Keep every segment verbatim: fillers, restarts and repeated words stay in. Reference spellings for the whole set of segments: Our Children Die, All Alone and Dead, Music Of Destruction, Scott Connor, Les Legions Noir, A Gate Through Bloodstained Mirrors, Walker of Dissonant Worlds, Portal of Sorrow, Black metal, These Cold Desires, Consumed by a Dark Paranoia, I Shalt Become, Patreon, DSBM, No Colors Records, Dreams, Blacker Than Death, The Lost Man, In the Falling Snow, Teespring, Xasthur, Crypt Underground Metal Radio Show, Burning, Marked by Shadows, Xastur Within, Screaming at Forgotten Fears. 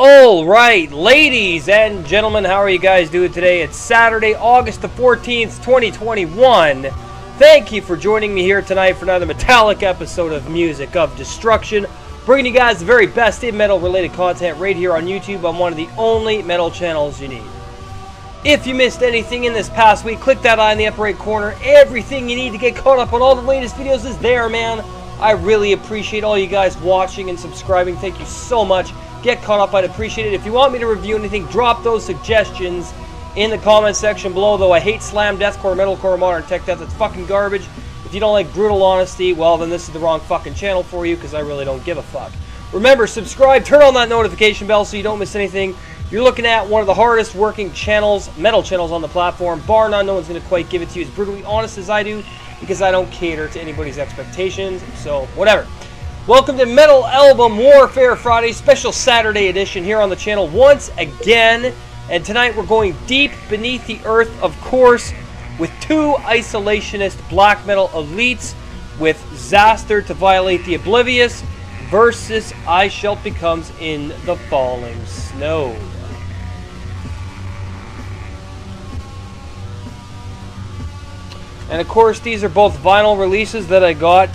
All right, ladies and gentlemen, how are you guys doing today? It's Saturday, August the fourteenth, twenty twenty-one. Thank you for joining me here tonight for another metallic episode of Music of Destruction, bringing you guys the very best in metal-related content right here on YouTube on one of the only metal channels you need. If you missed anything in this past week, click that eye in the upper right corner. Everything you need to get caught up on all the latest videos is there, man. I really appreciate all you guys watching and subscribing. Thank you so much. Get caught up, I'd appreciate it. If you want me to review anything, drop those suggestions in the comment section below. Though I hate slam, deathcore, metalcore, modern tech death, that's fucking garbage. If you don't like brutal honesty, well then this is the wrong fucking channel for you, because I really don't give a fuck. Remember, subscribe, turn on that notification bell so you don't miss anything. You're looking at one of the hardest working channels, metal channels on the platform. Bar none, no one's going to quite give it to you as brutally honest as I do, because I don't cater to anybody's expectations, so whatever. Welcome to Metal Album Warfare Friday, special Saturday edition here on the channel once again. And tonight we're going deep beneath the earth, of course, with two isolationist black metal elites, with Xastur To Violate the Oblivious versus I Shalt Become In the Falling Snow. And of course, these are both vinyl releases that I got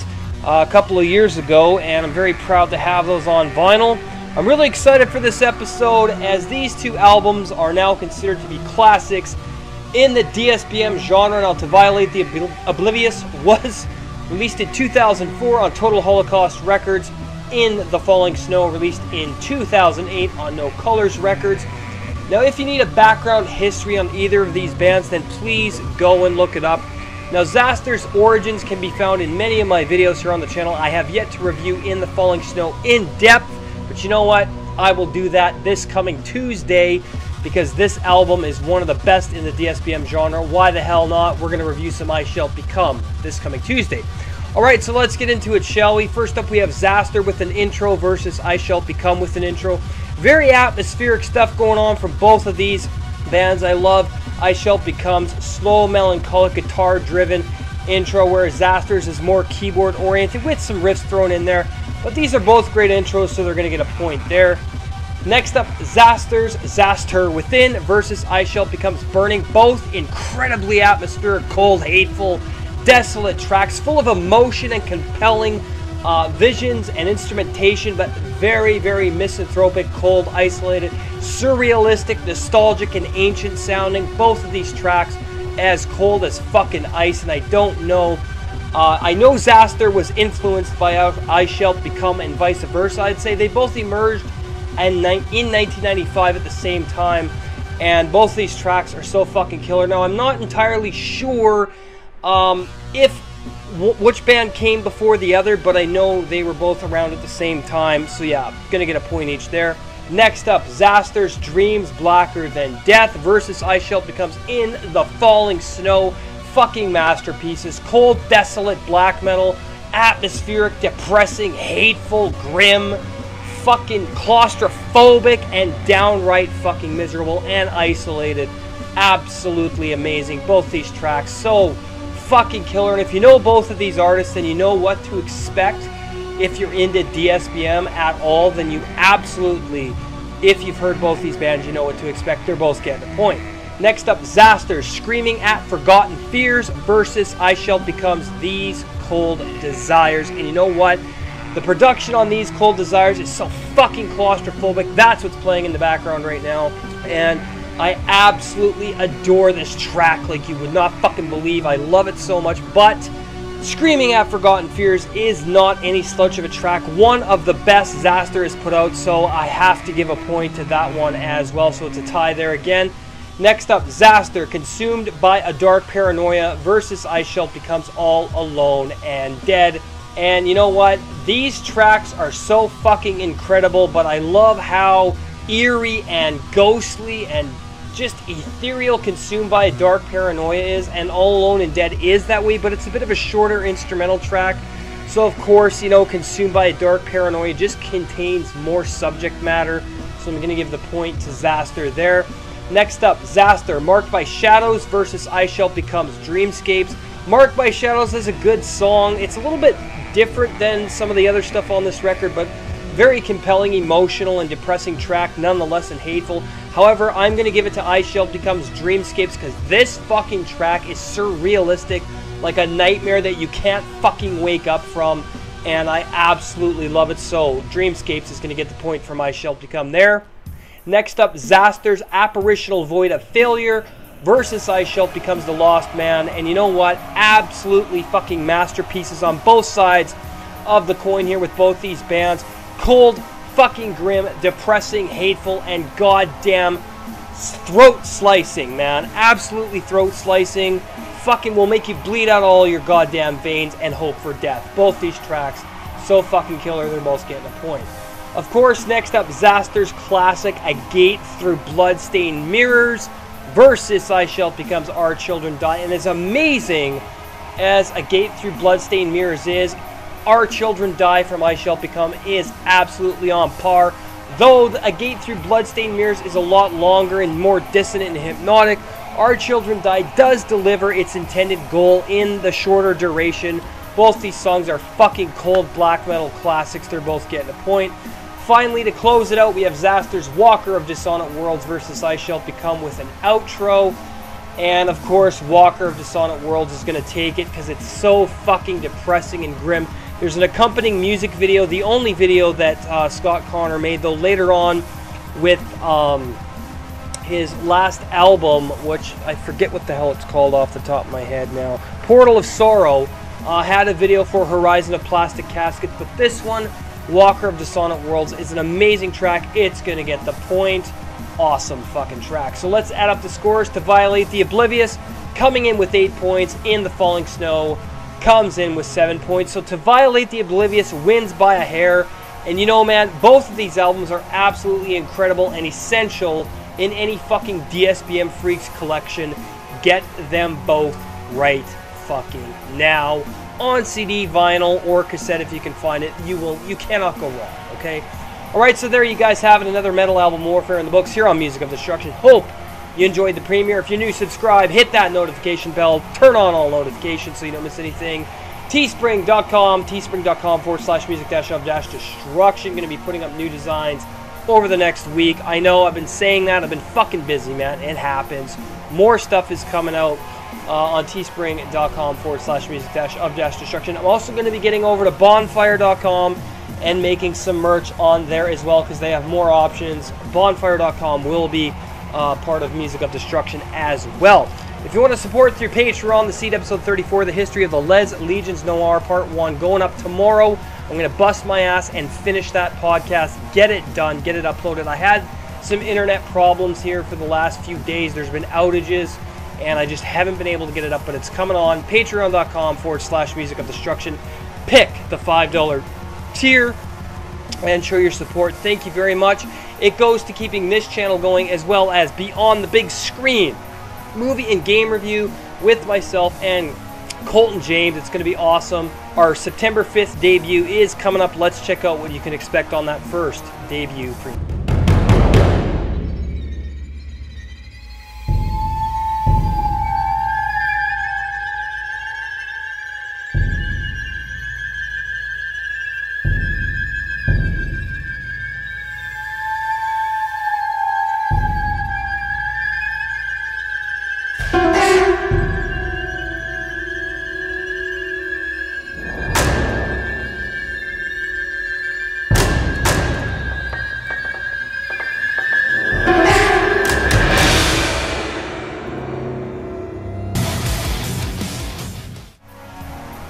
Uh, a couple of years ago, and I'm very proud to have those on vinyl. I'm really excited for this episode, as these two albums are now considered to be classics in the D S B M genre. Now, To Violate the Oblivious was released in two thousand four on Total Holocaust Records. In the Falling Snow, released in two thousand eight on No Colors Records. Now, if you need a background history on either of these bands, then please go and look it up. Now, Xastur's origins can be found in many of my videos here on the channel. I have yet to review In the Falling Snow in depth, but you know what? I will do that this coming Tuesday, because this album is one of the best in the D S B M genre. Why the hell not? We're going to review some I Shalt Become this coming Tuesday. All right, so let's get into it, shall we? First up, we have Xastur with an intro versus I Shalt Become with an intro. Very atmospheric stuff going on from both of these bands. I love I Shalt Become slow, melancholic, guitar-driven intro, whereas Xastur's is more keyboard-oriented with some riffs thrown in there. But these are both great intros, so they're going to get a point there. Next up, Xastur's Xastur Within versus I Shalt Become Burning. Both incredibly atmospheric, cold, hateful, desolate tracks, full of emotion and compelling uh, visions and instrumentation, but very, very misanthropic, cold, isolated, surrealistic, nostalgic, and ancient sounding. Both of these tracks as cold as fucking ice, and I don't know. Uh, I know Xastur was influenced by I Shalt Become and vice versa. I'd say they both emerged in nineteen ninety-five at the same time, and both of these tracks are so fucking killer. Now, I'm not entirely sure um, if which band came before the other, but I know they were both around at the same time, so yeah, gonna get a point each there. Next up, Xastur's Dreams, Blacker Than Death versus I Shalt Become In the Falling Snow. Fucking masterpieces. Cold, desolate black metal. Atmospheric, depressing, hateful, grim, fucking claustrophobic, and downright fucking miserable and isolated. Absolutely amazing. Both these tracks so fucking killer, and if you know both of these artists, then you know what to expect. If you're into D S B M at all, then you absolutely, if you've heard both these bands, you know what to expect. They're both getting a point. Next up, Xastur, Screaming at Forgotten Fears versus I Shalt Become These Cold Desires. And you know what? The production on These Cold Desires is so fucking claustrophobic. That's what's playing in the background right now. And I absolutely adore this track like you would not fucking believe. I love it so much. But Screaming at Forgotten Fears is not any slouch of a track. One of the best Xastur has put out, so I have to give a point to that one as well. So it's a tie there again. Next up, Xastur, Consumed by a Dark Paranoia versus I Shalt Become All Alone and Dead. And you know what? These tracks are so fucking incredible, but I love how eerie and ghostly and just ethereal Consumed by a Dark Paranoia is, and All Alone and Dead is that way, but it's a bit of a shorter instrumental track. So of course, you know, Consumed by a Dark Paranoia just contains more subject matter, so I'm going to give the point to Xastur there. Next up, Xastur, Marked by Shadows versus I Shalt Become Dreamscapes. Marked by Shadows is a good song. It's a little bit different than some of the other stuff on this record, but Very compelling, emotional, and depressing track, nonetheless, and hateful. However, I'm going to give it to I Shalt Become's Dreamscapes because this fucking track is surrealistic, like a nightmare that you can't fucking wake up from, and I absolutely love it. So, Dreamscapes is going to get the point from I Shalt Become there. Next up, Xastur's Apparitional Void of Failure versus I Shalt Become's The Lost Man, and you know what? Absolutely fucking masterpieces on both sides of the coin here with both these bands. Cold, fucking grim, depressing, hateful, and goddamn throat slicing, man. Absolutely throat slicing. Fucking will make you bleed out all your goddamn veins and hope for death. Both these tracks, so fucking killer, they're both getting a point. Of course, next up, Xastur's classic A Gate Through Bloodstained Mirrors versus I Shalt Become's Our Children Die. And as amazing as A Gate Through Bloodstained Mirrors is, Our Children Die from I Shalt Become is absolutely on par. Though A Gate Through Bloodstained Mirrors is a lot longer and more dissonant and hypnotic, Our Children Die does deliver its intended goal in the shorter duration. Both these songs are fucking cold black metal classics. They're both getting a point. Finally, to close it out, we have Xastur's Walker of Dissonant Worlds versus I Shalt Become with an outro. And of course, Walker of Dissonant Worlds is going to take it because it's so fucking depressing and grim. There's an accompanying music video, the only video that uh, Scott Connor made, though later on with um, his last album, which I forget what the hell it's called off the top of my head now, Portal of Sorrow, uh, had a video for Horizon of Plastic Caskets, but this one, Walker of Dissonant Worlds, is an amazing track. It's going to get the point. Awesome fucking track. So let's add up the scores. To Violate the Oblivious coming in with eight points. In the Falling Snow comes in with seven points. So To Violate the Oblivious wins by a hair. And you know, man, both of these albums are absolutely incredible and essential in any fucking D S B M Freaks collection. Get them both right fucking now. On C D, vinyl, or cassette if you can find it. You will, you cannot go wrong, okay? Alright, so there you guys have it. Another metal album warfare in the books here on Music of Destruction. Hope you enjoyed the premiere. If you're new, subscribe, hit that notification bell, turn on all notifications so you don't miss anything. Teespring dot com, teespring dot com forward slash music dash of dash destruction. Going to be putting up new designs over the next week. I know I've been saying that. I've been fucking busy, man. It happens. More stuff is coming out. Uh, on teespring dot com forward slash music dash of dash destruction. I'm also going to be getting over to bonfire dot com and making some merch on there as well because they have more options. bonfire dot com will be uh, part of Music of Destruction as well. If you want to support through Patreon, the Seed Episode thirty-four, the history of the Les Legions Noir Part one, going up tomorrow. I'm going to bust my ass and finish that podcast. Get it done. Get it uploaded. I had some internet problems here for the last few days. There's been outages, and I just haven't been able to get it up, but it's coming on. Patreon dot com forward slash Music of Destruction. Pick the five dollar tier and show your support. Thank you very much. It goes to keeping this channel going as well as Beyond the Big Screen, movie and game review with myself and Colton James. It's going to be awesome. Our September fifth debut is coming up. Let's check out what you can expect on that first debut preview.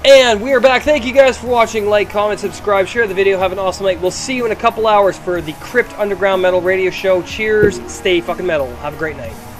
And we are back. Thank you guys for watching. Like, comment, subscribe, share the video. Have an awesome night. We'll see you in a couple hours for the Crypt Underground Metal Radio Show. Cheers. Stay fucking metal. Have a great night.